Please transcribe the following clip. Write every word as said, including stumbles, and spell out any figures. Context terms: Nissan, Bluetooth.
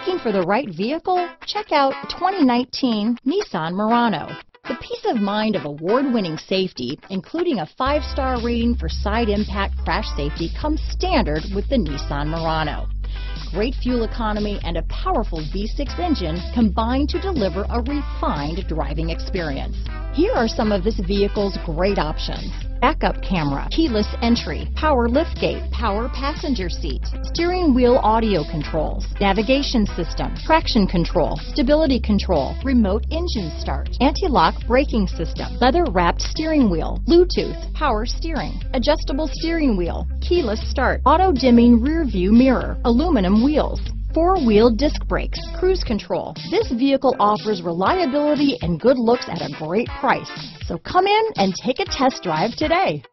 Looking for the right vehicle? Check out twenty nineteen Nissan Murano. The peace of mind of award-winning safety, including a five-star rating for side impact crash safety, comes standard with the Nissan Murano. Great fuel economy and a powerful V six engine combine to deliver a refined driving experience. Here are some of this vehicle's great options: backup camera, keyless entry, power liftgate, power passenger seat, steering wheel audio controls, navigation system, traction control, stability control, remote engine start, anti-lock braking system, leather-wrapped steering wheel, Bluetooth, power steering, adjustable steering wheel, keyless start, auto-dimming rear-view mirror, aluminum wheels, four-wheel disc brakes, cruise control. This vehicle offers reliability and good looks at a great price. So come in and take a test drive today.